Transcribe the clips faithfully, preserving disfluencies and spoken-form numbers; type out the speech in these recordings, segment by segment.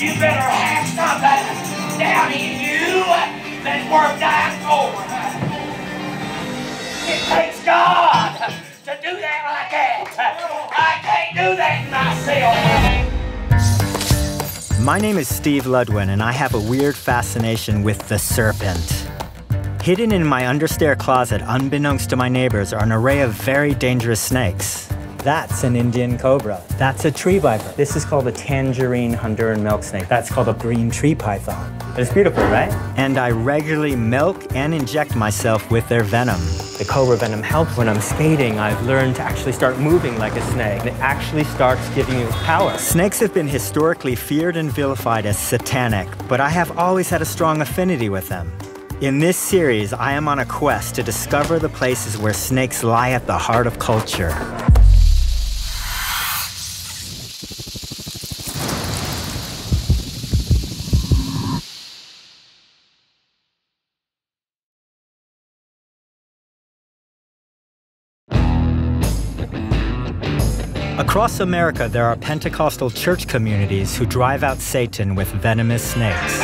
you better have something down in you that's worth dying for. It takes God to do that like that. I can't do that myself. My name is Steve Ludwin, and I have a weird fascination with the serpent. Hidden in my understair closet, unbeknownst to my neighbors, are an array of very dangerous snakes. That's an Indian cobra. That's a tree viper. This is called a tangerine Honduran milk snake. That's called a green tree python. It's beautiful, right? And I regularly milk and inject myself with their venom. The cobra venom helps when I'm skating. I've learned to actually start moving like a snake. It actually starts giving you power. Snakes have been historically feared and vilified as satanic, but I have always had a strong affinity with them. In this series, I am on a quest to discover the places where snakes lie at the heart of culture. Across America, there are Pentecostal church communities who drive out Satan with venomous snakes.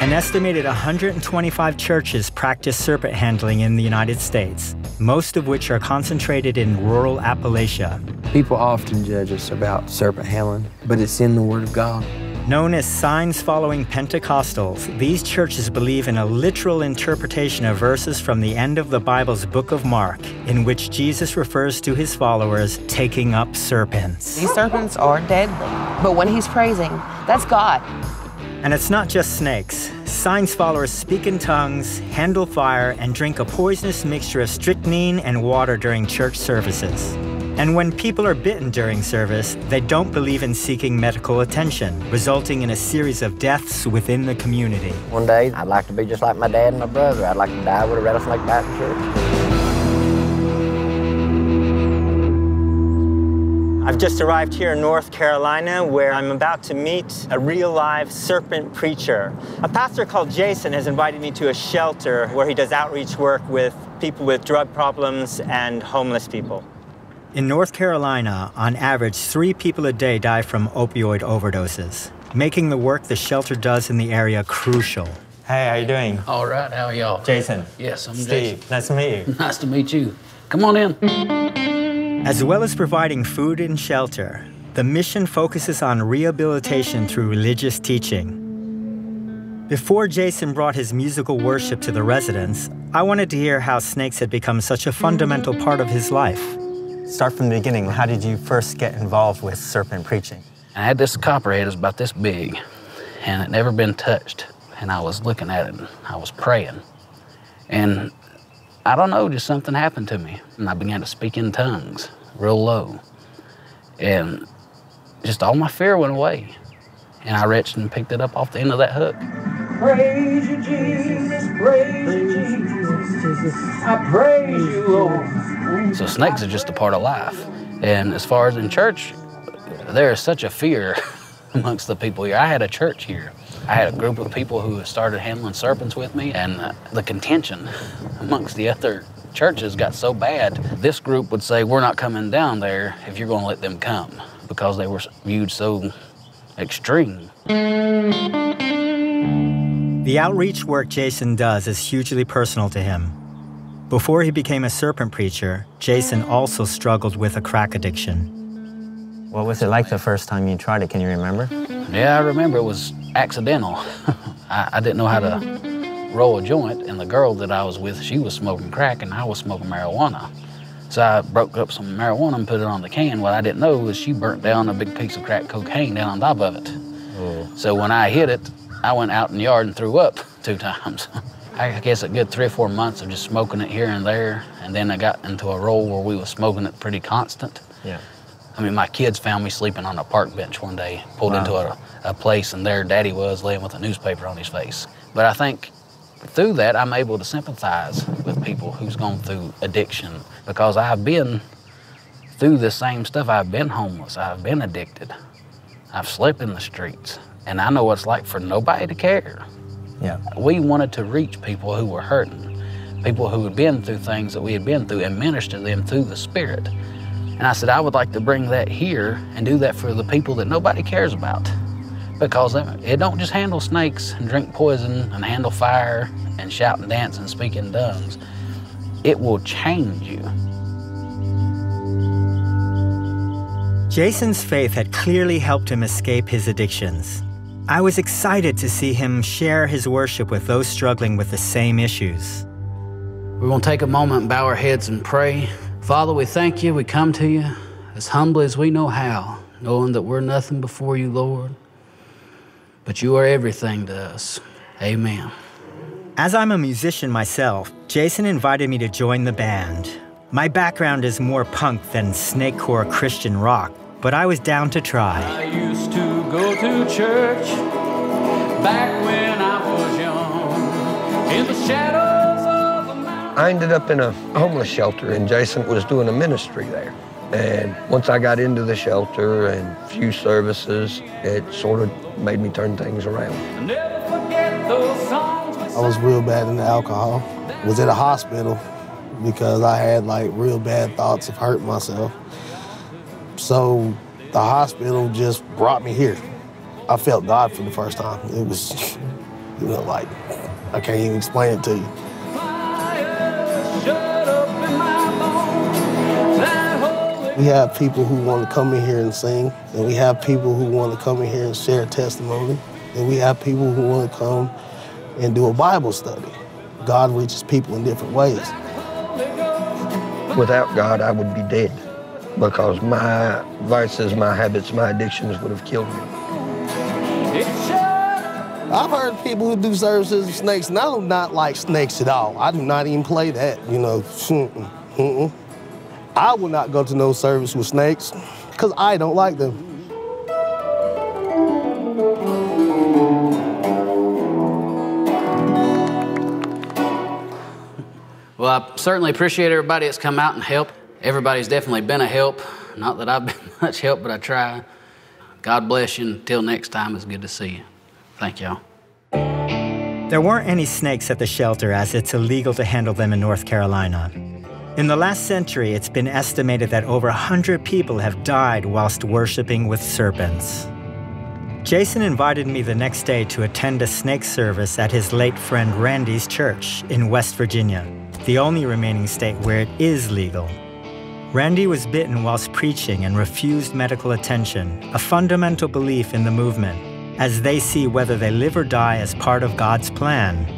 An estimated one hundred twenty-five churches practice serpent handling in the United States, most of which are concentrated in rural Appalachia. People often judge us about serpent handling, but it's in the Word of God. Known as signs following Pentecostals, these churches believe in a literal interpretation of verses from the end of the Bible's Book of Mark, in which Jesus refers to his followers taking up serpents. These serpents are deadly, but when he's praising, that's God. And it's not just snakes. Signs followers speak in tongues, handle fire, and drink a poisonous mixture of strychnine and water during church services. And when people are bitten during service, they don't believe in seeking medical attention, resulting in a series of deaths within the community. One day, I'd like to be just like my dad and my brother. I'd like to die with a rattlesnake bite in church. I've just arrived here in North Carolina, where I'm about to meet a real live serpent preacher. A pastor called Jason has invited me to a shelter where he does outreach work with people with drug problems and homeless people. In North Carolina, on average, three people a day die from opioid overdoses, making the work the shelter does in the area crucial. Hey, how you doing? All right, how are y'all? Jason. Yes, I'm Steve. Jason. Nice to meet you. Nice to meet you. Come on in. As well as providing food and shelter, the mission focuses on rehabilitation through religious teaching. Before Jason brought his musical worship to the residents, I wanted to hear how snakes had become such a fundamental part of his life. Start from the beginning. How did you first get involved with serpent preaching? I had this copperhead, it was about this big, and it had never been touched. And I was looking at it, and I was praying. And I don't know, just something happened to me. And I began to speak in tongues, real low. And just all my fear went away. And I reached and picked it up off the end of that hook. Praise you, Jesus, praise you, Jesus, Jesus. I praise you, Lord. So snakes are just a part of life. And as far as in church, there is such a fear amongst the people here. I had a church here. I had a group of people who started handling serpents with me, and uh, the contention amongst the other churches got so bad, this group would say, we're not coming down there if you're going to let them come, because they were viewed so extreme. The outreach work Jason does is hugely personal to him. Before he became a serpent preacher, Jason also struggled with a crack addiction. What was it like the first time you tried it? Can you remember? Yeah, I remember. It was accidental. I, I didn't know how to roll a joint, and the girl that I was with, she was smoking crack, and I was smoking marijuana. So I broke up some marijuana and put it on the can. What I didn't know was she burnt down a big piece of crack cocaine down on top of it. Ooh. So when I hit it, I went out in the yard and threw up two times. I guess a good three or four months of just smoking it here and there, and then I got into a role where we were smoking it pretty constant. Yeah. I mean, my kids found me sleeping on a park bench one day, pulled wow. into a, a place, and there Daddy was laying with a newspaper on his face. But I think through that, I'm able to sympathize with people who's gone through addiction, because I've been through the same stuff. I've been homeless, I've been addicted, I've slept in the streets, and I know what it's like for nobody to care. Yeah. We wanted to reach people who were hurting, people who had been through things that we had been through, and minister to them through the Spirit. And I said, I would like to bring that here and do that for the people that nobody cares about. because it don't just handle snakes and drink poison and handle fire and shout and dance and speak in tongues. It will change you. Jason's faith had clearly helped him escape his addictions. I was excited to see him share his worship with those struggling with the same issues. We're going to take a moment and bow our heads and pray. Father, we thank you. We come to you as humbly as we know how, knowing that we're nothing before you, Lord, but you are everything to us. Amen. As I'm a musician myself, Jason invited me to join the band. My background is more punk than snakecore Christian rock, but I was down to try. I used to go to church back when I was young in the shadows of the mountain. I ended up in a homeless shelter, and Jason was doing a ministry there. And once I got into the shelter and a few services, it sort of made me turn things around. I never forget those songs we sang. I was real bad into alcohol. Was at a hospital because I had like real bad thoughts of hurting myself. So the hospital just brought me here. I felt God for the first time. It was, you know, like, I can't even explain it to you. We have people who want to come in here and sing, and we have people who want to come in here and share testimony, and we have people who want to come and do a Bible study. God reaches people in different ways. Without God, I would be dead, because my vices, my habits, my addictions would have killed me. I've heard people who do services with snakes, and I do not like snakes at all. I do not even play that, you know. Mm-mm, mm-mm. I will not go to no service with snakes, because I don't like them. Well, I certainly appreciate everybody that's come out and helped. Everybody's definitely been a help. Not that I've been much help, but I try. God bless you. Until next time, it's good to see you. Thank y'all. There weren't any snakes at the shelter, as it's illegal to handle them in North Carolina. In the last century, it's been estimated that over one hundred people have died whilst worshiping with serpents. Jason invited me the next day to attend a snake service at his late friend Randy's church in West Virginia, the only remaining state where it is legal. Randy was bitten whilst preaching and refused medical attention, a fundamental belief in the movement, as they see whether they live or die as part of God's plan.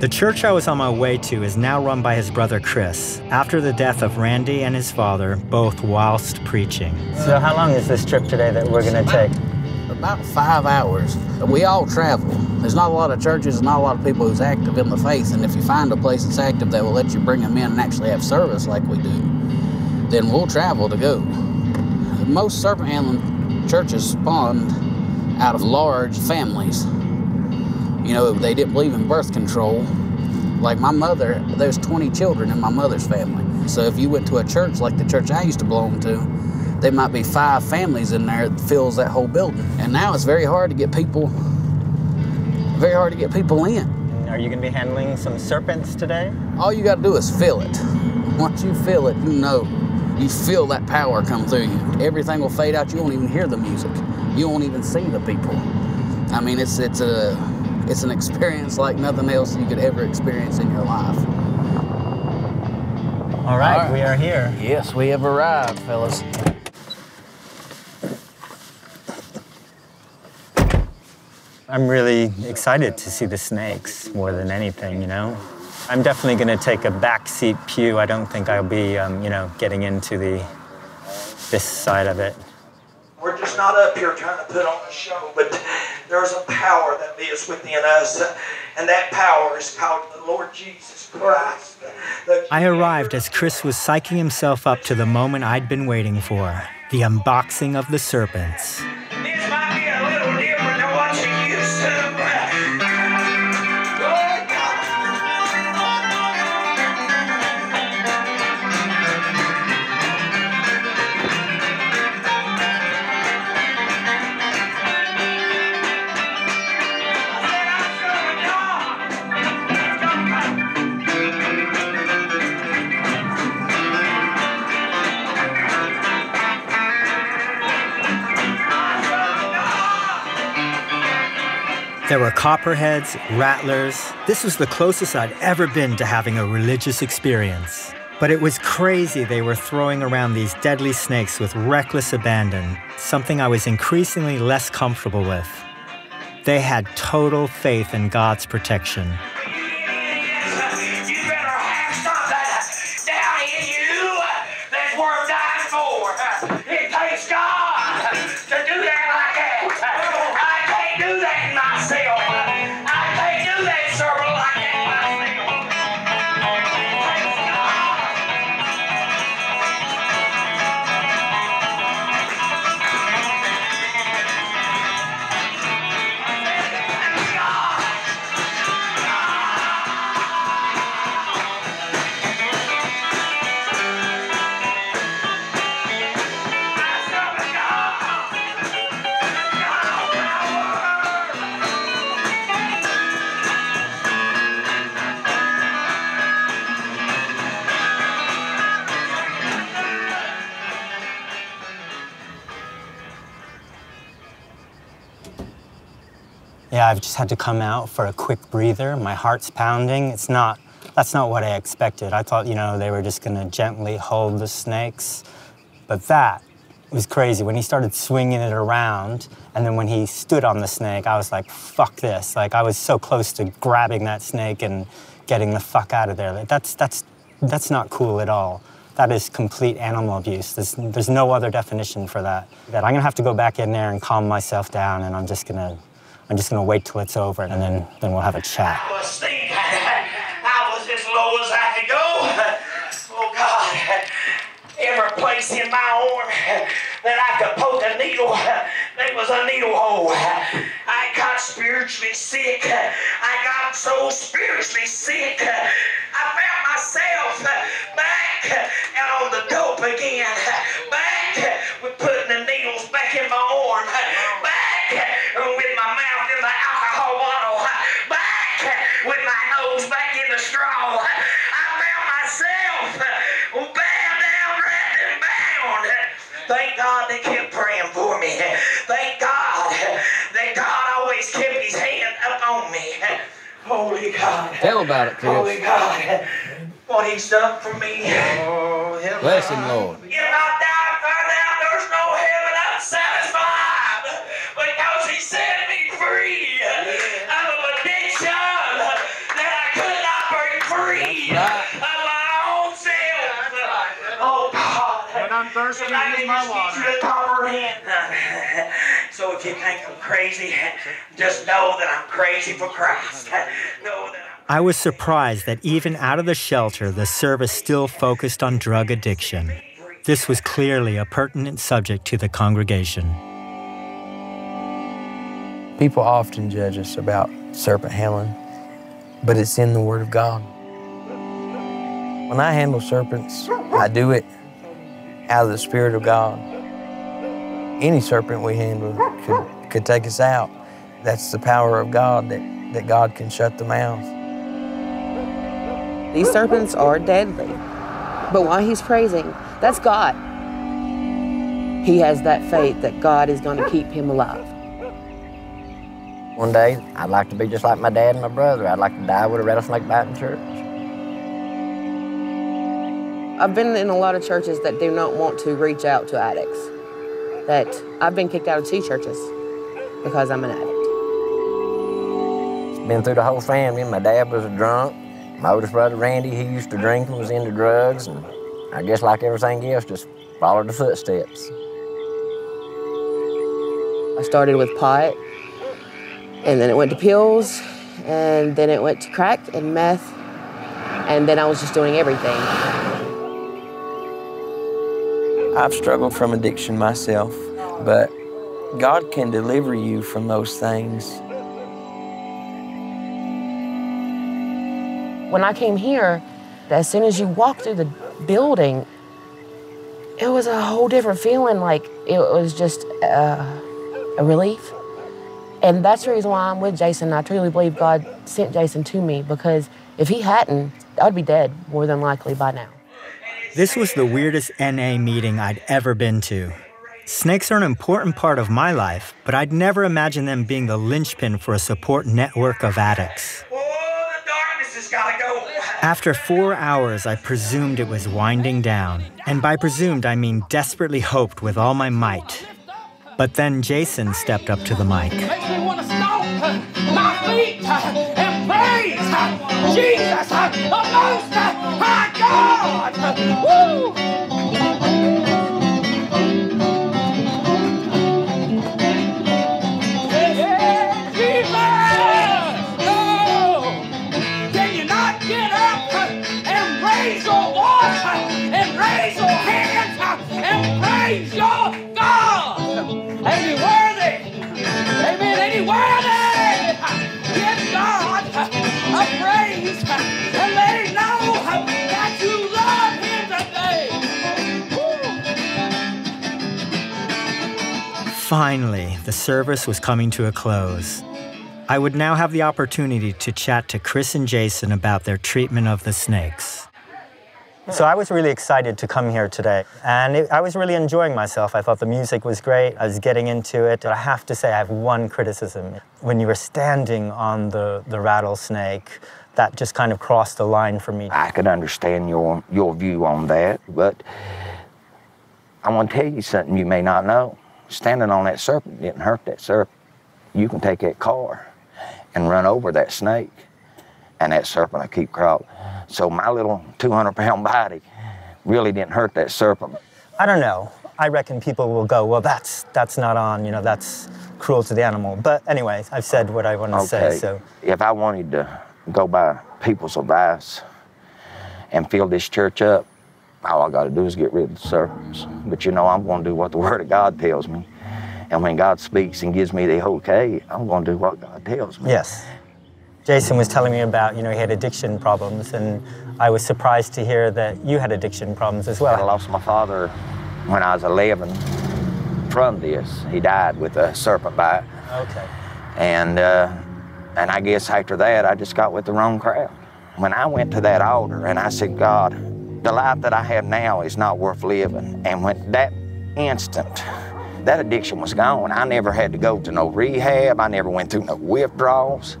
The church I was on my way to is now run by his brother Chris, after the death of Randy and his father, both whilst preaching. So how long is this trip today that we're going to take? About five hours. We all travel. There's not a lot of churches and not a lot of people who's active in the faith, and if you find a place that's active that will let you bring them in and actually have service like we do, then we'll travel to go. Most serpent handling churches spawned out of large families. You know, they didn't believe in birth control. Like my mother, there's twenty children in my mother's family. So if you went to a church like the church I used to belong to, there might be five families in there that fills that whole building. And now it's very hard to get people, very hard to get people in. Are you gonna be handling some serpents today? All you gotta do is feel it. Once you feel it, you know. You feel that power come through you. Everything will fade out. You won't even hear the music. You won't even see the people. I mean, it's, it's, a, it's an experience like nothing else you could ever experience in your life. All right, All right. We are here. Yes, we have arrived, fellas. I'm really excited to see the snakes more than anything, you know? I'm definitely going to take a backseat pew. I don't think I'll be, um, you know, getting into the this side of it. We're just not up here trying to put on a show, but there's a power that lives within us, and that power is called the Lord Jesus Christ. I arrived as Chris was psyching himself up to the moment I'd been waiting for, the unboxing of the serpents. There were copperheads, rattlers. This was the closest I'd ever been to having a religious experience. But it was crazy they were throwing around these deadly snakes with reckless abandon, something I was increasingly less comfortable with. They had total faith in God's protection. Yeah, I've just had to come out for a quick breather. My heart's pounding. It's not, that's not what I expected. I thought, you know, they were just gonna gently hold the snakes. But that was crazy. When he started swinging it around, and then when he stood on the snake, I was like, fuck this. Like, I was so close to grabbing that snake and getting the fuck out of there. Like, that's, that's, that's not cool at all. That is complete animal abuse. There's, there's no other definition for that. That I'm gonna have to go back in there and calm myself down, and I'm just gonna, I'm just gonna wait till it's over, and then, then we'll have a chat. I was thinking, I was as low as I could go. Oh God, every place in my arm that I could poke a needle, there was a needle hole. I got spiritually sick. I got so spiritually sick. I found myself back out on the dope again. Back with putting the needles back in my arm. Back with my mouth. With my nose back in the straw, I found myself bound down, wrapped and bound. Thank God they kept praying for me. Thank God that God always kept his hand up on me. Holy God. Tell about it, Chris. Holy God. What he's done for me. Oh, bless him, Lord. If I die and find out there's no heaven, I'm satisfied because he set me free. Thirsty, I need you to comprehend. So if you think I'm crazy, just know that I'm crazy for Christ. Know that I'm I was surprised that even out of the shelter, the service still focused on drug addiction. This was clearly a pertinent subject to the congregation. People often judge us about serpent handling, but it's in the Word of God. When I handle serpents, I do it out of the Spirit of God. Any serpent we handle could, could take us out. That's the power of God, that, that God can shut the mouth. These serpents are deadly, but while he's praising, that's God. He has that faith that God is going to keep him alive. One day, I'd like to be just like my dad and my brother. I'd like to die with a rattlesnake bite in church. I've been in a lot of churches that do not want to reach out to addicts. That I've been kicked out of two churches because I'm an addict. Been through the whole family. My dad was a drunk. My oldest brother, Randy, he used to drink and was into drugs. And I guess like everything else, just followed the footsteps. I started with pot, and then it went to pills, and then it went to crack and meth, and then I was just doing everything. I've struggled from addiction myself, but God can deliver you from those things. When I came here, as soon as you walked through the building, it was a whole different feeling. Like, it was just uh, a relief. And that's the reason why I'm with Jason. I truly believe God sent Jason to me, because if he hadn't, I'd be dead more than likely by now. This was the weirdest N A meeting I'd ever been to. Snakes are an important part of my life, but I'd never imagined them being the linchpin for a support network of addicts. Oh, the darkness has got to go. After four hours, I presumed it was winding down. And by presumed, I mean desperately hoped with all my might. But then Jason stepped up to the mic. Makes me want to stomp my feet and praise Jesus the Most High God. Woo! Finally, the service was coming to a close. I would now have the opportunity to chat to Chris and Jason about their treatment of the snakes. So I was really excited to come here today, and it, I was really enjoying myself. I thought the music was great. I was getting into it. But I have to say I have one criticism. When you were standing on the, the rattlesnake, that just kind of crossed the line for me. I can understand your, your view on that, but I want to tell you something you may not know. Standing on that serpent didn't hurt that serpent. You can take that car and run over that snake, and that serpent will keep crawling. So my little two hundred pound body really didn't hurt that serpent. I don't know. I reckon people will go, well, that's, that's not on, you know, that's cruel to the animal. But anyway, I've said what I want to okay. say, so. If I wanted to go by people's advice and fill this church up, all I got to do is get rid of the serpents. But you know, I'm going to do what the Word of God tells me. And when God speaks and gives me the okay, I'm going to do what God tells me. Yes. Jason was telling me about, you know, he had addiction problems, and I was surprised to hear that you had addiction problems as well. I lost my father when I was eleven from this. He died with a serpent bite. Okay. And, uh, and I guess after that, I just got with the wrong crowd. When I went to that altar and I said, God, the life that I have now is not worth living. And when that instant, that addiction was gone. I never had to go to no rehab. I never went through no withdrawals.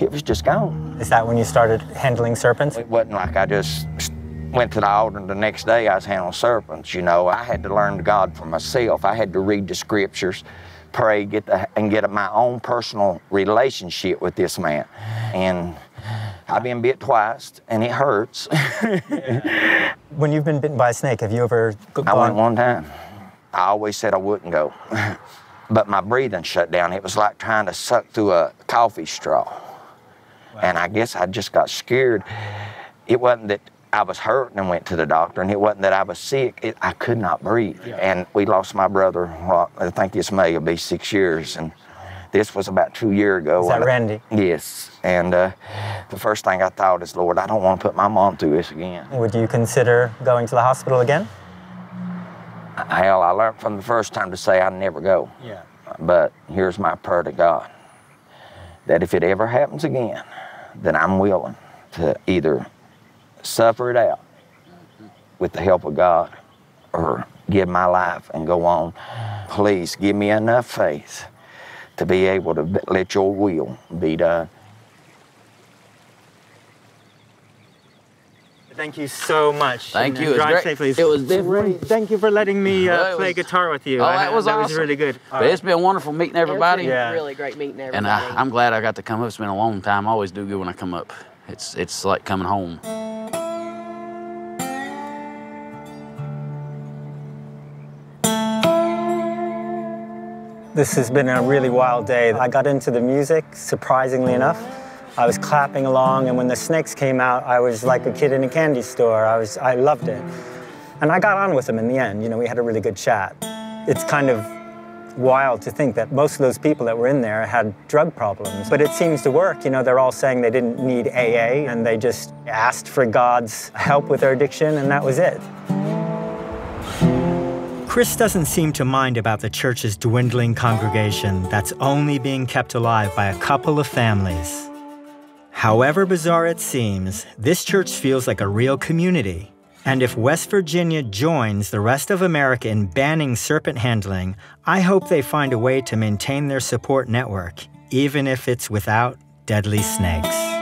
It was just gone. Is that when you started handling serpents? It wasn't like I just went to the altar and the next day I was handling serpents, you know. I had to learn God for myself. I had to read the scriptures, pray, get the, and get my own personal relationship with this man. And I've been bit twice, and it hurts. When you've been bitten by a snake, have you ever gone? I went one time. I always said I wouldn't go, but my breathing shut down. It was like trying to suck through a coffee straw, wow. And I guess I just got scared. It wasn't that I was hurt and went to the doctor, and it wasn't that I was sick. It, I could not breathe, yeah. And we lost my brother, well, I think this may be six years, and this was about two years ago. Is that Randy? Yes. And uh, the first thing I thought is, Lord, I don't want to put my mom through this again. Would you consider going to the hospital again? Hell, I learned from the first time to say I'd never go. Yeah. But here's my prayer to God, that if it ever happens again, then I'm willing to either suffer it out with the help of God or give my life and go on. Please give me enough faith to be able to let your will be done. Thank you so much. Thank and, you. Uh, it was drive safely. It was different. Thank you for letting me uh, well, play was, guitar with you. Oh, that was I, awesome. That was really good. But right. It's been wonderful meeting everybody. It was yeah. really great meeting everybody. And I, I'm glad I got to come up. It's been a long time. I always do good when I come up. It's, it's like coming home. This has been a really wild day. I got into the music, surprisingly enough. I was clapping along, and when the snakes came out, I was like a kid in a candy store. I was, I loved it. And I got on with them in the end. You know, we had a really good chat. It's kind of wild to think that most of those people that were in there had drug problems, but it seems to work. You know, they're all saying they didn't need A A, and they just asked for God's help with their addiction, and that was it. Chris doesn't seem to mind about the church's dwindling congregation that's only being kept alive by a couple of families. However bizarre it seems, this church feels like a real community, And if West Virginia joins the rest of America in banning serpent handling, I hope they find a way to maintain their support network, even if it's without deadly snakes.